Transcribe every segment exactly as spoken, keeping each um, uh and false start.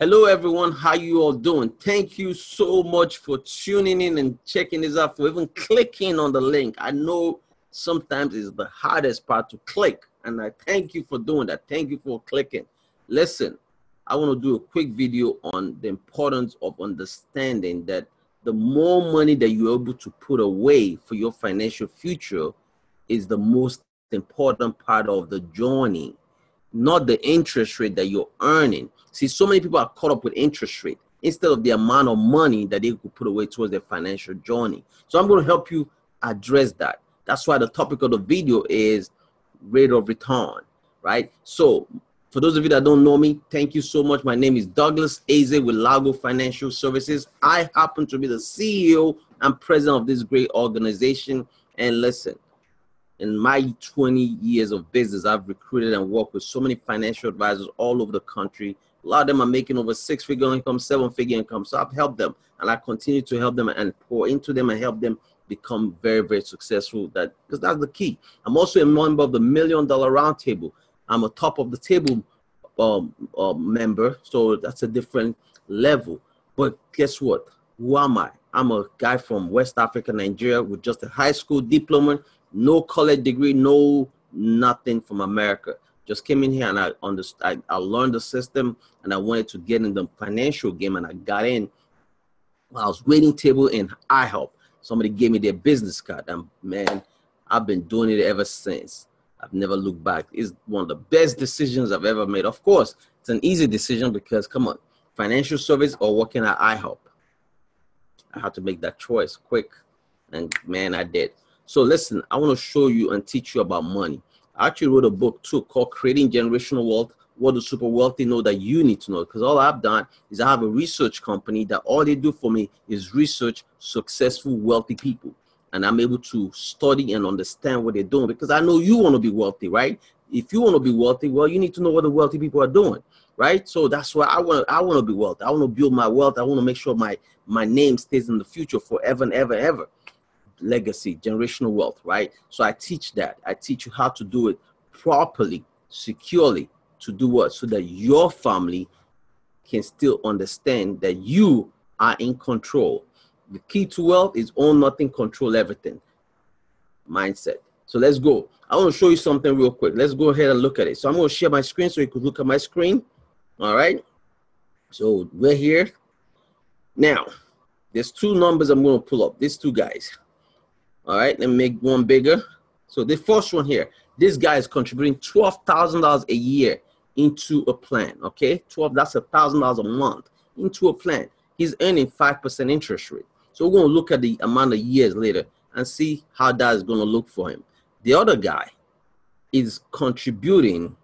Hello everyone, how you all doing? Thank you so much for tuning in and checking this out, for even clicking on the link. I know sometimes it's the hardest part to click, and I thank you for doing that. Thank you for clicking. Listen, I want to do a quick video on the importance of understanding that the more money that you're able to put away for your financial future is the most important part of the journey, not the interest rate that you're earning. See, so many people are caught up with interest rate instead of the amount of money that they could put away towards their financial journey. So I'm going to help you address that. That's why the topic of the video is rate of return, right? So for those of you that don't know me, thank you so much. My name is Douglas Eze with Lago Financial Services. I happen to be the C E O and president of this great organization. And listen, in my twenty years of business, I've recruited and worked with so many financial advisors all over the country. A lot of them are making over six-figure income, seven-figure income. So I've helped them, and I continue to help them and pour into them and help them become very, very successful. That, because that's the key. I'm also a member of the Million Dollar Roundtable. I'm a top of the table um, uh, member, so that's a different level. But guess what? Who am I? I'm a guy from West Africa, Nigeria, with just a high school diploma. No college degree, no nothing from America. Just came in here and I understood, I, I learned the system, and I wanted to get in the financial game, and I got in. I was waiting table in I HOP. Somebody gave me their business card, and man, I've been doing it ever since. I've never looked back. It's one of the best decisions I've ever made. Of course, it's an easy decision because, come on, financial service or working at I HOP. I had to make that choice quick, and man, I did. So listen, I want to show you and teach you about money. I actually wrote a book too called Creating Generational Wealth, What the Super Wealthy Know That You Need to Know. Because all I've done is I have a research company that all they do for me is research successful wealthy people. And I'm able to study and understand what they're doing, because I know you want to be wealthy, right? If you want to be wealthy, well, you need to know what the wealthy people are doing, right? So that's why I want to, I want to be wealthy. I want to build my wealth. I want to make sure my, my name stays in the future forever and ever, ever. Legacy, generational wealth, right? So I teach that. I teach you how to do it properly, securely, to do what? So that your family can still understand that you are in control. The key to wealth is own nothing, control everything. Mindset. So let's go. I want to show you something real quick. Let's go ahead and look at it. So I'm going to share my screen so you could look at my screen. All right. So we're here. Now, there's two numbers I'm going to pull up. These two guys. All right, let me make one bigger. So the first one here, this guy is contributing twelve thousand dollars a year into a plan, okay? twelve, that's one thousand dollars a month into a plan. He's earning five percent interest rate. So we're going to look at the amount of years later and see how that is going to look for him. The other guy is contributing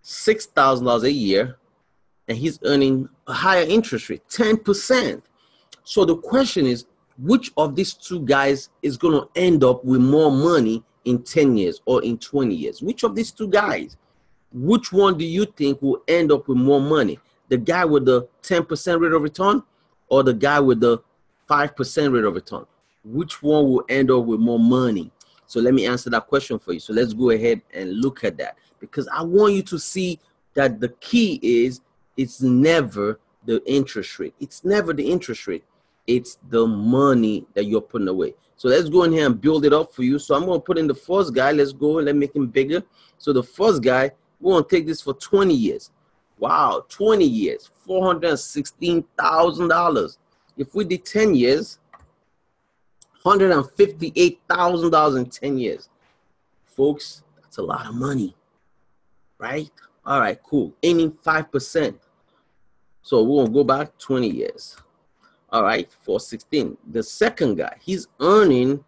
six thousand dollars a year, and he's earning a higher interest rate, ten percent. So the question is, which of these two guys is going to end up with more money in ten years or in twenty years? Which of these two guys? Which one do you think will end up with more money? The guy with the ten percent rate of return or the guy with the five percent rate of return? Which one will end up with more money? So let me answer that question for you. So let's go ahead and look at that, because I want you to see that the key is it's never the interest rate. It's never the interest rate. It's the money that you're putting away. So let's go in here and build it up for you. So I'm going to put in the first guy. Let's go and let me make him bigger. So the first guy, we're going to take this for twenty years. Wow, twenty years, four hundred sixteen thousand dollars. If we did ten years, one hundred fifty-eight thousand dollars in ten years. Folks, that's a lot of money, right? All right, cool. Aiming five percent. So we're going to go back twenty years. All right, four sixteen. The second guy, he's earning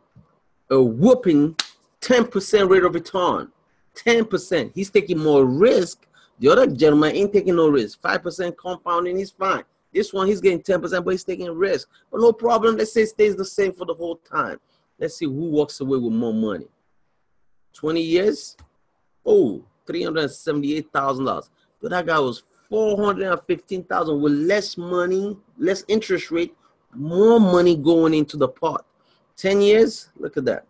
a whooping ten percent rate of return. ten percent. He's taking more risk. The other gentleman ain't taking no risk. five percent compounding is fine. This one, he's getting ten percent, but he's taking risk. But no problem. Let's say it stays the same for the whole time. Let's see who walks away with more money. twenty years. Oh, three hundred seventy-eight thousand dollars. But that guy was four hundred fifteen thousand dollars with less money, less interest rate, more money going into the pot. ten years, look at that,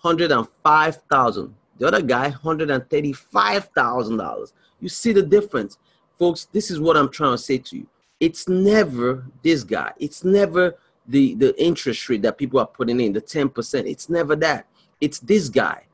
one hundred five thousand dollars. The other guy, one hundred thirty-five thousand dollars. You see the difference. Folks, this is what I'm trying to say to you. It's never this guy. It's never the, the interest rate that people are putting in, the ten percent. It's never that. It's this guy.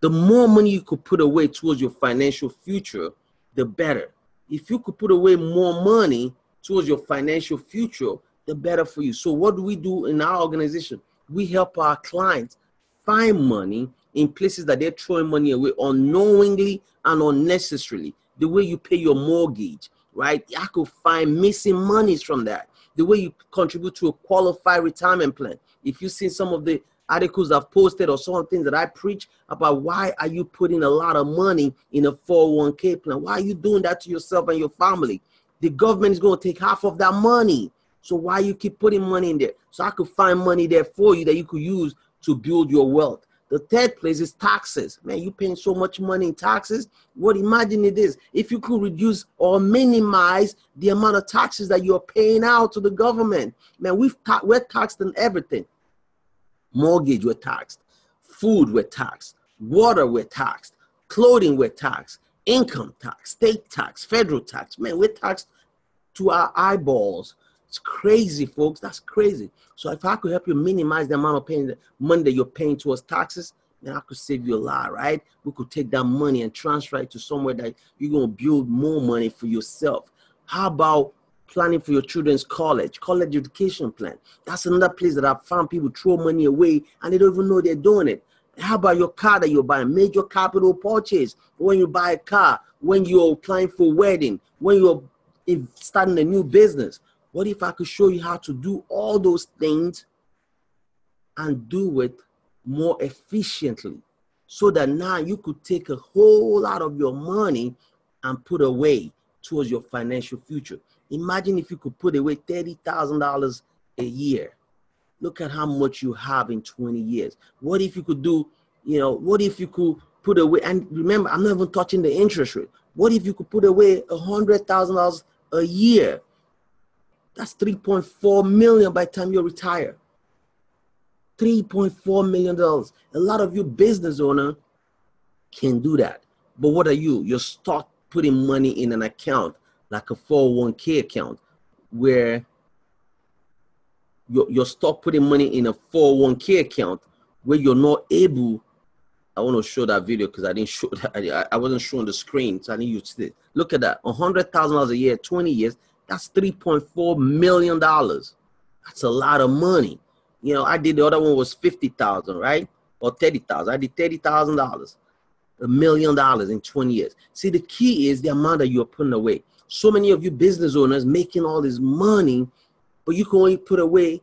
The more money you could put away towards your financial future, the better. If you could put away more money towards your financial future, the better for you. So what do we do in our organization? We help our clients find money in places that they're throwing money away unknowingly and unnecessarily. The way you pay your mortgage, right? I could find missing monies from that. The way you contribute to a qualified retirement plan. If you've seen some of the articles I've posted or some things that I preach about, why are you putting a lot of money in a four oh one K plan? Why are you doing that to yourself and your family? The government is going to take half of that money. So why you keep putting money in there? So I could find money there for you that you could use to build your wealth. The third place is taxes. Man, you're paying so much money in taxes. What, imagine it is. If you could reduce or minimize the amount of taxes that you're paying out to the government. Man, we've ta we're taxed on everything. Mortgage, we're taxed. Food, we're taxed. Water, we're taxed. Clothing, we're taxed. Income tax, state tax, federal tax. Man, we're taxed to our eyeballs. It's crazy, folks. That's crazy. So if I could help you minimize the amount of paying, the money that you're paying towards taxes, then I could save you a lot, right? We could take that money and transfer it to somewhere that you're going to build more money for yourself. How about planning for your children's college, college education plan? That's another place that I've found people throw money away and they don't even know they're doing it. How about your car that you're buying? Major capital purchase. When you buy a car, when you're applying for a wedding, when you're starting a new business. What if I could show you how to do all those things and do it more efficiently so that now you could take a whole lot of your money and put away towards your financial future? Imagine if you could put away thirty thousand dollars a year. Look at how much you have in twenty years. What if you could do, you know, what if you could put away, and remember, I'm not even touching the interest rate. What if you could put away one hundred thousand dollars a year? That's three point four million dollars by the time you retire. three point four million dollars. A lot of you business owners can do that. But what are you? You're stuck putting money in an account, like a four oh one K account, where you're, you're stuck putting money in a four oh one K account where you're not able. I want to show that video because I didn't show that. I, I wasn't showing the screen, so I didn't use it. Look at that. one hundred thousand dollars a year, twenty years. That's three point four million dollars. That's a lot of money. You know, I did, the other one was fifty thousand dollars, right? Or thirty thousand dollars. I did thirty thousand dollars, a million dollars in twenty years. See, the key is the amount that you're putting away. So many of you business owners making all this money, but you can only put away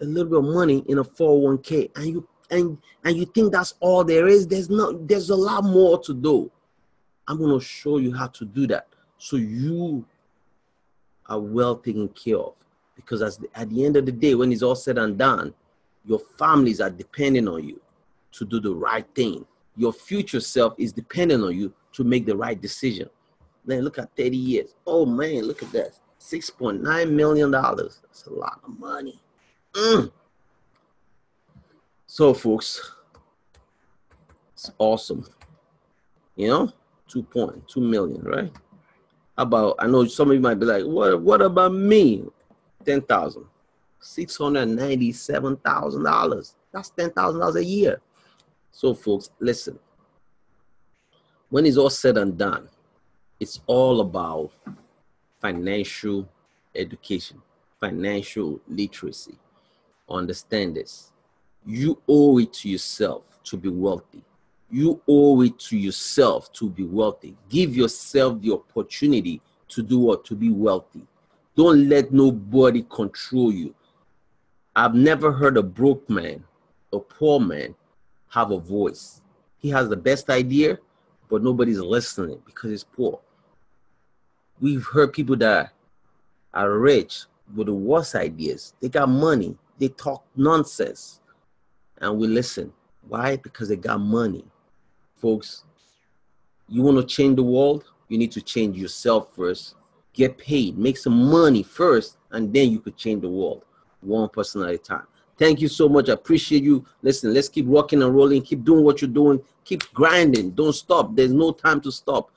a little bit of money in a four oh one K. And you, and, and you think that's all there is. There's, not, there's a lot more to do. I'm going to show you how to do that so you are well taken care of, because as the, at the end of the day, when it's all said and done, your families are depending on you to do the right thing. Your future self is dependent on you to make the right decision. Then look at thirty years. Oh man, look at that. six point nine million dollars. That's a lot of money. Mm. So folks, it's awesome. You know, two point two million, right? About, I know some of you might be like, what, what about me? ten thousand dollars, six hundred ninety-seven thousand dollars. That's ten thousand dollars a year. So folks, listen, when it's all said and done, it's all about financial education, financial literacy. Understand this. You owe it to yourself to be wealthy. You owe it to yourself to be wealthy. Give yourself the opportunity to do what? To be wealthy. Don't let nobody control you. I've never heard a broke man, a poor man, have a voice. He has the best idea, but nobody's listening because he's poor. We've heard people that are rich with the worst ideas. They got money. They talk nonsense. And we listen. Why? Because they got money. Folks, you want to change the world? You need to change yourself first. Get paid, make some money first, and then you could change the world, one person at a time. Thank you so much. I appreciate you. Listen, let's keep rocking and rolling. Keep doing what you're doing. Keep grinding. Don't stop. There's no time to stop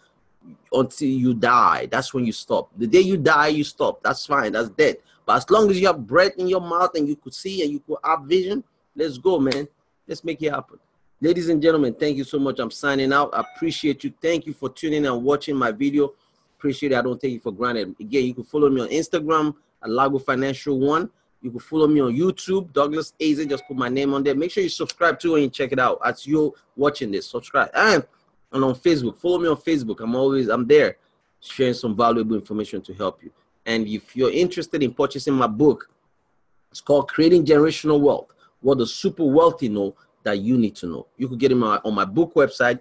until you die. That's when you stop. The day you die, you stop. That's fine. That's dead. But as long as you have breath in your mouth and you could see and you could have vision, let's go, man. Let's make it happen. Ladies and gentlemen, thank you so much. I'm signing out. I appreciate you. Thank you for tuning and watching my video. Appreciate it. I don't take it for granted. Again, you can follow me on Instagram at Lago Financial One. You can follow me on YouTube, Douglas Eze. Just put my name on there. Make sure you subscribe too and check it out. As you're watching this, subscribe. And, and on Facebook, follow me on Facebook. I'm always, I'm there sharing some valuable information to help you. And if you're interested in purchasing my book, it's called Creating Generational Wealth, What the Super Wealthy Know That You Need to Know. You could get it on my, on my book website,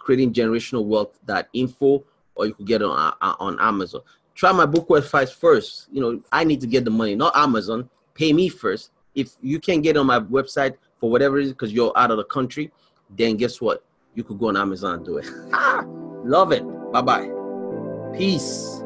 creating generational wealth dot info, or you could get it on, on Amazon. Try my book website first. You know, I need to get the money, not Amazon. Pay me first. If you can't get on my website for whatever reason because you're out of the country, then guess what? You could go on Amazon and do it. Ah, love it. Bye-bye. Peace.